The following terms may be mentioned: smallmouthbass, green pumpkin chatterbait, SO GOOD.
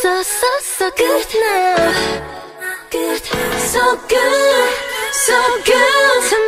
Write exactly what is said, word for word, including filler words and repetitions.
So, so, so good now. Good, so good, so good to me.